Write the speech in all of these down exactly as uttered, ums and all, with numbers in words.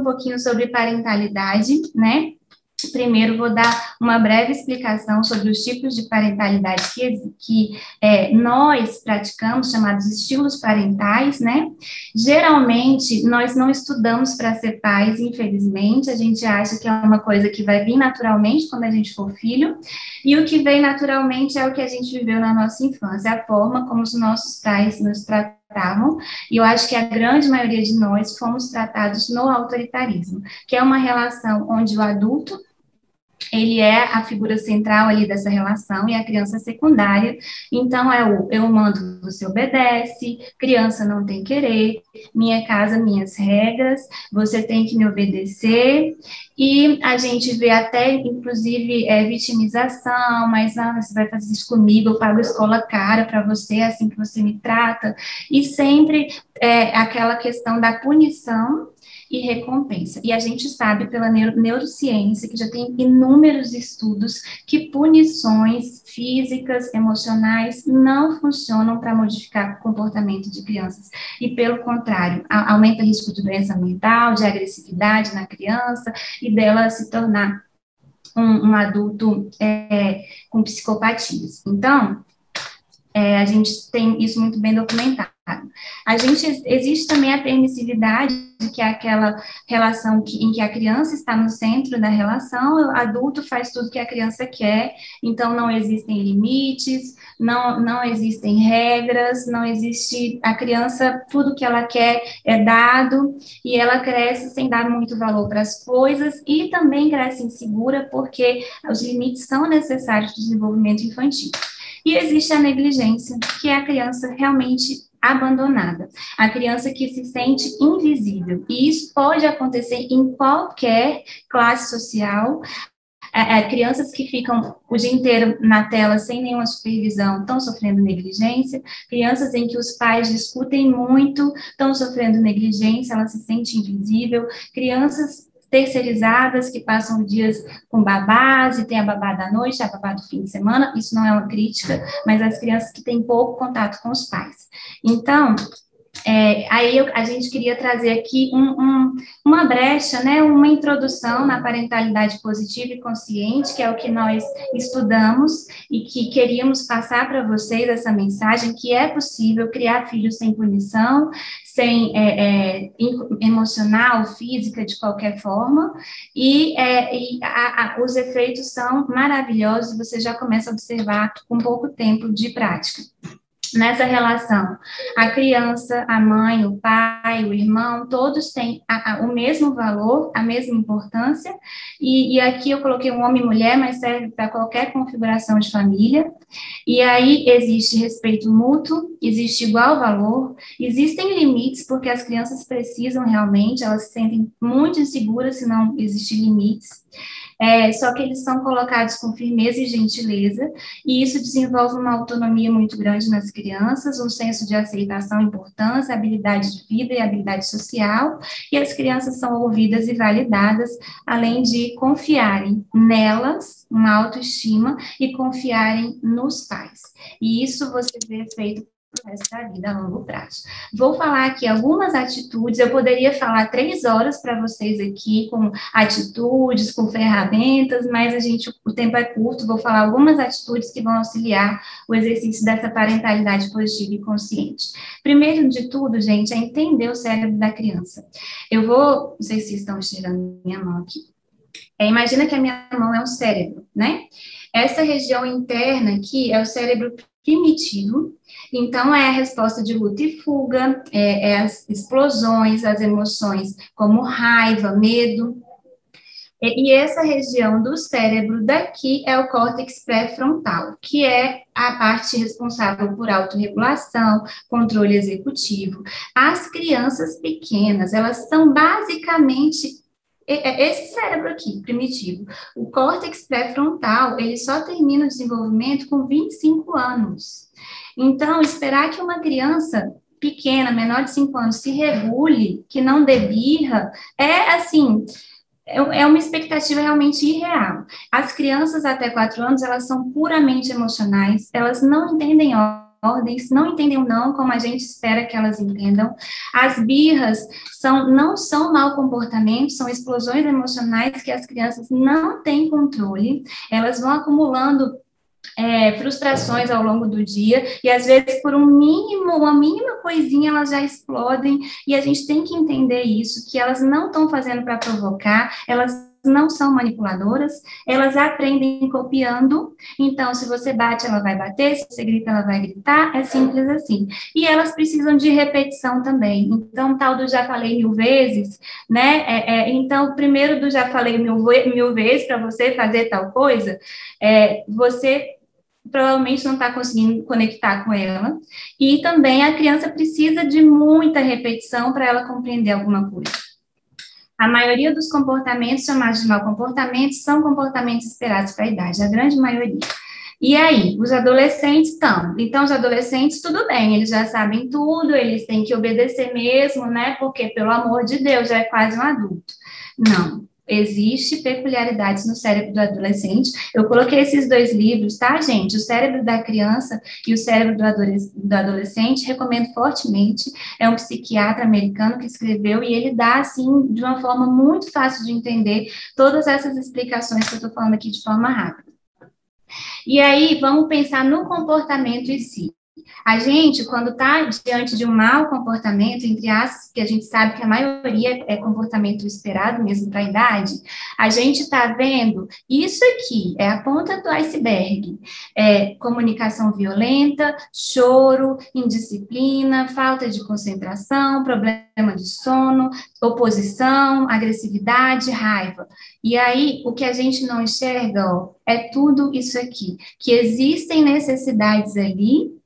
um pouquinho sobre parentalidade, né? Primeiro, vou dar uma breve explicação sobre os tipos de parentalidade que, que é, nós praticamos, chamados estilos parentais, né? Geralmente, nós não estudamos para ser pais, infelizmente, a gente acha que é uma coisa que vai vir naturalmente quando a gente for filho, e o que vem naturalmente é o que a gente viveu na nossa infância, a forma como os nossos pais nos trataram. E eu acho que a grande maioria de nós fomos tratados no autoritarismo, que é uma relação onde o adulto, ele é a figura central ali dessa relação e a criança secundária. Então, é o eu mando, você obedece, criança não tem querer, minha casa, minhas regras, você tem que me obedecer. E a gente vê até, inclusive, é, vitimização, mas ah, você vai fazer isso comigo, eu pago escola cara para você, é assim que você me trata. E sempre é, aquela questão da punição e recompensa. E a gente sabe pela neuro neurociência que já tem inúmeros estudos que punições físicas, emocionais não funcionam para modificar o comportamento de crianças. E pelo contrário, aumenta o risco de doença mental, de agressividade na criança e dela se tornar um, um adulto é, com psicopatias. Então, é, a gente tem isso muito bem documentado. A gente, existe também a permissividade, que é aquela relação que, em que a criança está no centro da relação, o adulto faz tudo que a criança quer, então não existem limites, não, não existem regras, não existe, a criança, tudo que ela quer é dado, e ela cresce sem dar muito valor para as coisas, e também cresce insegura, porque os limites são necessários para o desenvolvimento infantil. E existe a negligência, que é a criança realmente abandonada, a criança que se sente invisível, e isso pode acontecer em qualquer classe social. É, é, crianças que ficam o dia inteiro na tela sem nenhuma supervisão estão sofrendo negligência, crianças em que os pais discutem muito estão sofrendo negligência, ela se sente invisível, crianças terceirizadas, que passam dias com babás, e tem a babá da noite, a babá do fim de semana, isso não é uma crítica, mas as crianças que têm pouco contato com os pais. Então, é, aí eu, a gente queria trazer aqui um, um, uma brecha, né, uma introdução na parentalidade positiva e consciente, que é o que nós estudamos e que queríamos passar para vocês essa mensagem, que é possível criar filhos sem punição, sem é, é, emocional, física, de qualquer forma, e, é, e a, a, os efeitos são maravilhosos, você já começa a observar com pouco tempo de prática. Nessa relação, a criança, a mãe, o pai, o irmão, todos têm a, a, o mesmo valor, a mesma importância, e, e aqui eu coloquei um homem e mulher, mas serve para qualquer configuração de família, e aí existe respeito mútuo, existe igual valor, existem limites, porque as crianças precisam realmente, elas se sentem muito inseguras se não existem limites. É, só que eles são colocados com firmeza e gentileza, e isso desenvolve uma autonomia muito grande nas crianças, um senso de aceitação, importância, habilidade de vida e habilidade social, e as crianças são ouvidas e validadas, além de confiarem nelas, uma autoestima, e confiarem nos pais. E isso você vê feito o resto da vida a longo prazo. Vou falar aqui algumas atitudes, eu poderia falar três horas para vocês aqui com atitudes, com ferramentas, mas a gente, o tempo é curto, vou falar algumas atitudes que vão auxiliar o exercício dessa parentalidade positiva e consciente. Primeiro de tudo, gente, é entender o cérebro da criança. Eu vou, não sei se vocês estão estirando minha mão aqui, é, imagina que a minha mão é um cérebro, né? Essa região interna aqui é o cérebro primitivo, então é a resposta de luta e fuga, é, é as explosões, as emoções como raiva, medo, e, e essa região do cérebro daqui é o córtex pré-frontal, que é a parte responsável por autorregulação, controle executivo. As crianças pequenas, elas são basicamente esse cérebro aqui, primitivo. O córtex pré-frontal, ele só termina o desenvolvimento com vinte e cinco anos. Então, esperar que uma criança pequena, menor de cinco anos, se regule, que não dê birra, é assim, é uma expectativa realmente irreal. As crianças até quatro anos, elas são puramente emocionais, elas não entendem ordens, não entendem o não como a gente espera que elas entendam. As birras são, não são mau comportamento, são explosões emocionais que as crianças não têm controle, elas vão acumulando É, frustrações ao longo do dia, e às vezes por um mínimo, uma mínima coisinha elas já explodem, e a gente tem que entender isso, que elas não estão fazendo para provocar, elas não são manipuladoras, elas aprendem copiando, então se você bate ela vai bater, se você grita ela vai gritar, é simples assim. E elas precisam de repetição também, então tal do já falei mil vezes, né, é, é, então primeiro do já falei mil, mil vezes para você fazer tal coisa, é, você provavelmente não está conseguindo conectar com ela, e também a criança precisa de muita repetição para ela compreender alguma coisa. A maioria dos comportamentos chamados de mau comportamento são comportamentos esperados para a idade, a grande maioria. E aí, os adolescentes estão. Então, os adolescentes, tudo bem, eles já sabem tudo, eles têm que obedecer mesmo, né? Porque, pelo amor de Deus, já é quase um adulto. Não. Existem peculiaridades no cérebro do adolescente. Eu coloquei esses dois livros, tá, gente? O Cérebro da Criança e o Cérebro do Adolescente, recomendo fortemente. É um psiquiatra americano que escreveu e ele dá, assim, de uma forma muito fácil de entender todas essas explicações que eu tô falando aqui de forma rápida. E aí, vamos pensar no comportamento em si. A gente, quando está diante de um mau comportamento, entre aspas, que a gente sabe que a maioria é comportamento esperado mesmo para a idade, a gente está vendo isso aqui, é a ponta do iceberg, é comunicação violenta, choro, indisciplina, falta de concentração, problema de sono, oposição, agressividade, raiva. E aí, o que a gente não enxerga, ó, é tudo isso aqui, que existem necessidades ali,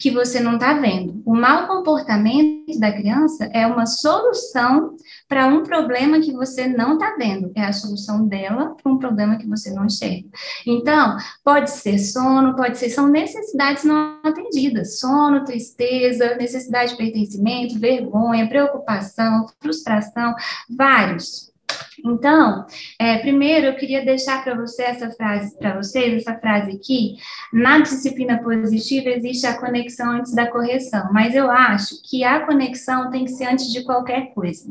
que você não está vendo. O mau comportamento da criança é uma solução para um problema que você não está vendo. É a solução dela para um problema que você não enxerga. Então, pode ser sono, pode ser... São necessidades não atendidas. Sono, tristeza, necessidade de pertencimento, vergonha, preocupação, frustração, vários. Então, é, primeiro eu queria deixar para você essa frase, para vocês, essa frase aqui. Na disciplina positiva existe a conexão antes da correção, mas eu acho que a conexão tem que ser antes de qualquer coisa.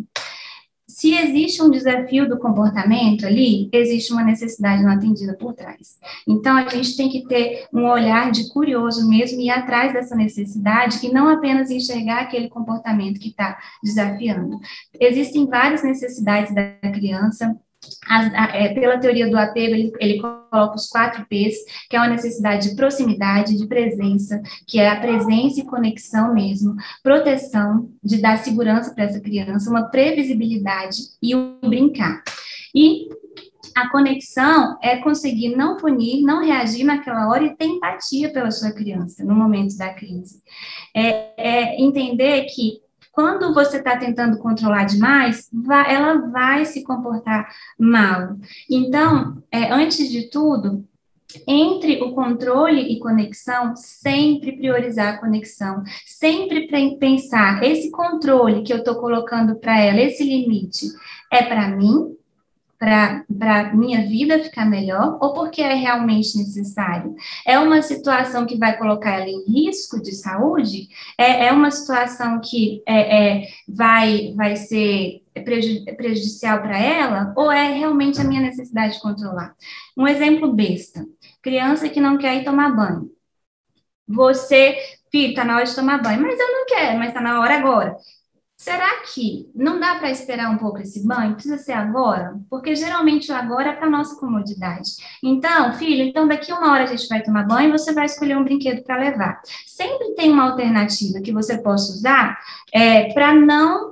Se existe um desafio do comportamento ali, existe uma necessidade não atendida por trás. Então, a gente tem que ter um olhar de curioso mesmo e ir atrás dessa necessidade e não apenas enxergar aquele comportamento que está desafiando. Existem várias necessidades da criança. As, a, é, pela teoria do apego, ele, ele coloca os quatro P's, que é uma necessidade de proximidade, de presença, que é a presença e conexão mesmo, proteção, de dar segurança para essa criança, uma previsibilidade e o brincar. E a conexão é conseguir não punir, não reagir naquela hora e ter empatia pela sua criança no momento da crise. É, é entender que quando você está tentando controlar demais, vai, ela vai se comportar mal. Então, é, antes de tudo, entre o controle e conexão, sempre priorizar a conexão. Sempre pensar, esse controle que eu estou colocando para ela, esse limite, é para mim? Para a minha vida ficar melhor, ou porque é realmente necessário? É uma situação que vai colocar ela em risco de saúde? É, é uma situação que é, é, vai, vai ser prejudicial para ela? Ou é realmente a minha necessidade de controlar? Um exemplo besta. Criança que não quer ir tomar banho. Você, filho, está na hora de tomar banho. Mas eu não quero, mas está na hora agora. Será que não dá para esperar um pouco esse banho? Precisa ser agora? Porque geralmente o agora é para a nossa comodidade. Então, filho, então daqui uma hora a gente vai tomar banho e você vai escolher um brinquedo para levar. Sempre tem uma alternativa que você possa usar é, para não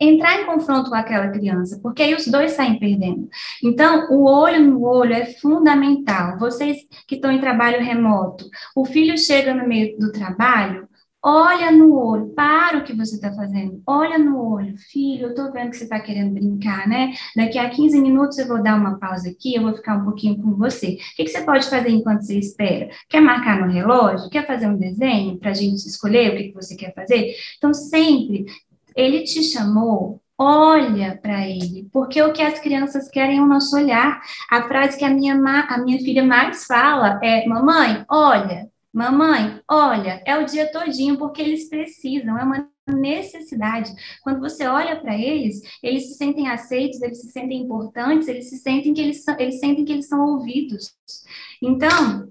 entrar em confronto com aquela criança, porque aí os dois saem perdendo. Então, o olho no olho é fundamental. Vocês que estão em trabalho remoto, o filho chega no meio do trabalho, olha no olho, para o que você está fazendo, olha no olho, filho, eu estou vendo que você está querendo brincar, né? Daqui a quinze minutos eu vou dar uma pausa aqui, eu vou ficar um pouquinho com você. O que, que você pode fazer enquanto você espera? Quer marcar no relógio? Quer fazer um desenho para a gente escolher o que, que você quer fazer? Então, sempre, ele te chamou, olha para ele, porque o que as crianças querem é o nosso olhar. A frase que a minha, ma- a minha filha mais fala é, mamãe, olha. Mamãe, olha, é o dia todinho porque eles precisam, é uma necessidade. Quando você olha para eles, eles se sentem aceitos, eles se sentem importantes, eles se sentem que eles são, eles sentem que eles são ouvidos. Então,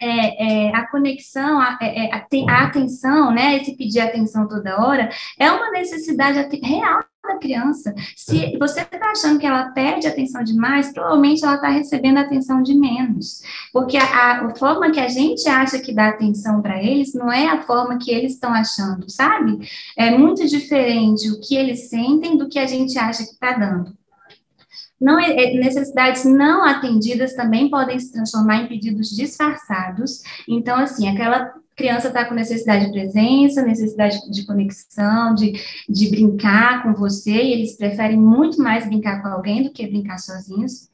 é, é, a conexão, a, é, a, a atenção, né, esse pedir atenção toda hora, é uma necessidade real da criança. Se você está achando que ela perde atenção demais, provavelmente ela está recebendo atenção de menos, porque a, a forma que a gente acha que dá atenção para eles não é a forma que eles estão achando, sabe? É muito diferente o que eles sentem do que a gente acha que está dando. Não, necessidades não atendidas também podem se transformar em pedidos disfarçados. Então, assim, aquela criança está com necessidade de presença, necessidade de conexão, de, de brincar com você, e eles preferem muito mais brincar com alguém do que brincar sozinhos.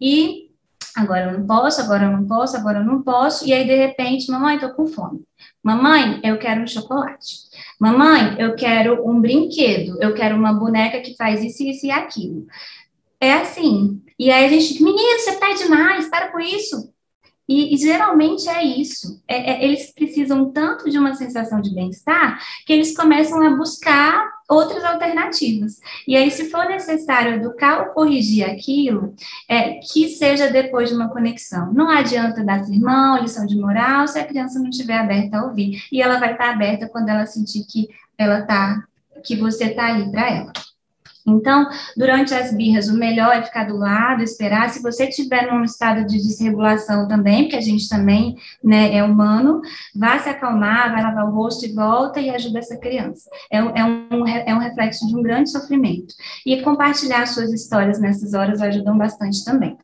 E agora eu não posso, agora eu não posso, agora eu não posso, e aí, de repente, mamãe, estou com fome. Mamãe, eu quero um chocolate. Mamãe, eu quero um brinquedo, eu quero uma boneca que faz isso, isso e aquilo. É assim, e aí a gente, menino, você tá demais, para com isso. E, e geralmente é isso, é, é, eles precisam tanto de uma sensação de bem-estar, que eles começam a buscar outras alternativas. E aí, se for necessário educar ou corrigir aquilo, é, que seja depois de uma conexão. Não adianta dar sermão, lição de moral, se a criança não estiver aberta a ouvir, e ela vai estar aberta quando ela sentir que, ela tá, que você tá ali para ela. Então, durante as birras, o melhor é ficar do lado, esperar. Se você tiver num estado de desregulação também, porque a gente também, né, é humano, vá se acalmar, vai lavar o rosto e volta e ajuda essa criança. É, é, um, é um reflexo de um grande sofrimento. E compartilhar suas histórias nessas horas ajudam bastante também.